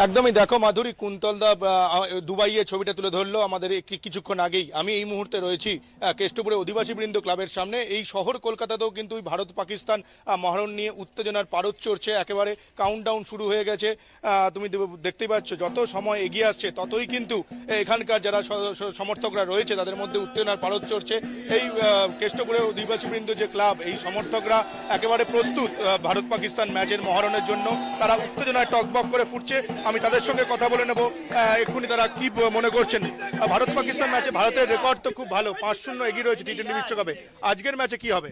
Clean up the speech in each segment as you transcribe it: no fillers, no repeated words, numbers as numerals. एकदमই देखो माधुरी कुंतलदा दुबई छविटा तुले धरलो किछुक्षण आगेई आमी एई मुहूर्ते रयेछि केष्टपुरे आदिवासी बृंद क्लाबेर सामने। एई शहर कलकातातेও किन्तु भारत पाकिस्तान महरण निये उत्तेजनार पारद चढ़ছে एकेबारे काउंटडाउन शुरू हये गेছে। तुमि देखतेই পাচ্ছ যত সময় এগিয়ে আসছে ততই কিন্তু এখানকার যারা সমর্থকরা রয়েছে তাদের মধ্যে উত্তেজনার পারদ চড়ছে। এই কেষ্টপুরে আদিবাসী বৃন্দ যে ক্লাব এই সমর্থকরা একেবারে প্রস্তুত भारत पाकिस्तान ম্যাচের মহরণের জন্য। তারা উত্তেজনায় টকবক করে ফুটছে। আমি তাদের সঙ্গে কথা বলে নেব এক্ষুনি তারা কি মনে করছেন। भारत पाकिस्तान ম্যাচে ভারতের রেকর্ড তো খুব ভালো, 5-0 এগিয়ে রয়েছে টি-20 বিশ্বকাপে। আজকের ম্যাচে কি হবে?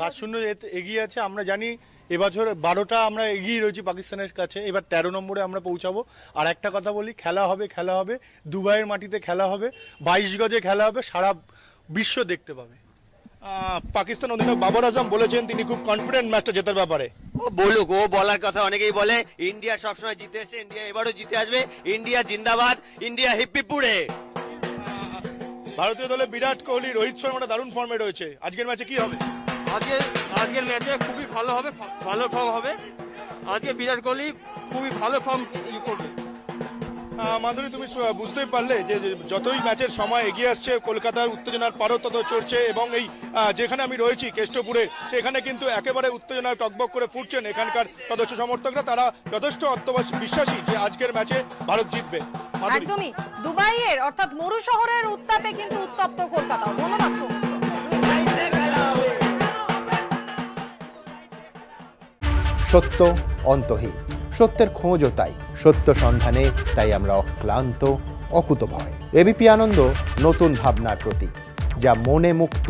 5-0 এগিয়ে আছে, আমরা জানি এবছর 12টা আমরা এগিয়ে রয়েছি পাকিস্তানের কাছে, এবার 13 নম্বরে আমরা পৌঁছাবো। আর একটা কথা বলি, খেলা হবে দুবাইয়ের মাটিতে খেলা হবে, 22 গজে খেলা হবে, সারা বিশ্ব দেখতে পাবে। पाकिस्तान अधिनायक बाबर आजम खूब कन्फिडेंट मैच जेतार बेपारे बोलुक ओ बोलार कथा अनेकेई बोले इंडिया सब समय जीते आसे, इंडिया एबारो जीते आसबे, इंडिया जिंदाबाद, इंडिया हिप्पिपुरे। भारतीय दले विराट कोहली रोहित शर्मा दारुण फर्मे रयेछे। आजकेर मैचे कि होबे? आजकेर मैचे खूबई भालो फर्म होबे, आजके विराट कोहली खूबई भालो फर्म करबे। माधुरी तुम बुझते ही मैचर समय एगिए आसছে কলকাতার उत्तेजनार পারদ তত চড়ছে এবং এই যেখানে আমি রয়েছি কেষ্টপুরে সেখানে কিন্তু একেবারে উত্তেজনায় টকবক করে ফুটছেন এখানকার সদস্য সমর্থকরা। তারা যথেষ্ট বিশ্বাসী যে আজকের ম্যাচে ভারত জিতবে। একদমই দুবাইয়ের অর্থাৎ মরু শহরের উত্তাপে কিন্তু উত্তপ্ত কলকাতা। ধন্যবাদ। সত্য অন্তহীন, সত্যের খোঁজও তাই, সত্য সন্ধানে তাই আমরা অক্লান্ত অকুতভয়। এবিপি আনন্দ নতুন ভাবনার প্রতীক, যা মনে মুক্ত,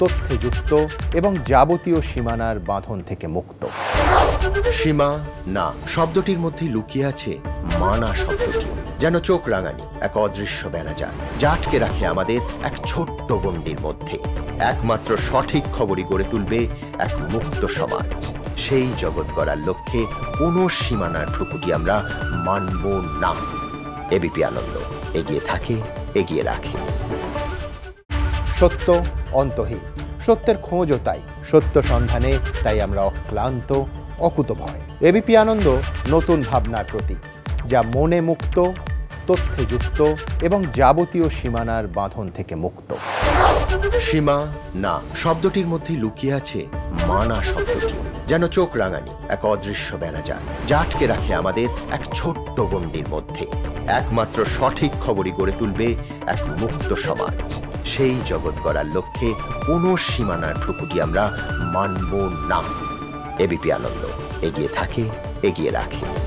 তথ্যে যুক্ত এবং যাবতীয় সীমানার বাঁধন থেকে মুক্ত। সীমা না শব্দটির মধ্যে লুকিয়ে আছে মানা শব্দটি, যেন চোখ রাঙানি এক অদৃশ্য বেড়াজাল যা আটকে রাখে আমাদের এক ছোট্ট গণ্ডির মধ্যে। একমাত্র সঠিক খবরই গড়ে তুলবে এক মুক্ত সমাজ। সেই জগৎ গড়ার লক্ষ্যে কোনো সীমানার ঠুকুটি আমরা মানব না। এবিপি আনন্দ এগিয়ে থাকে, এগিয়ে রাখে। সত্য অন্তহীন, সত্যের খোঁজও তাই, সত্য সন্ধানে তাই আমরা অক্লান্ত অকুতভয়। এবিপি আনন্দ নতুন ভাবনার প্রতীক, যা মনে মুক্ত, তথ্যে যুক্ত এবং যাবতীয় সীমানার বাঁধন থেকে মুক্ত। সীমা না শব্দটির মধ্যে লুকিয়ে আছে মানা শব্দটি, যেন চোখ রাঙানি এক অদৃশ্য বেড়াজাল যা আটকে রাখে আমাদের এক ছোট্ট গণ্ডির মধ্যে। একমাত্র সঠিক খবরই গড়ে তুলবে এক মুক্ত সমাজ। সেই জগৎ গড়ার লক্ষ্যে কোনো সীমানার ঠুকুটি আমরা মানব না। এবিপি আনন্দ এগিয়ে থাকে, এগিয়ে রাখে।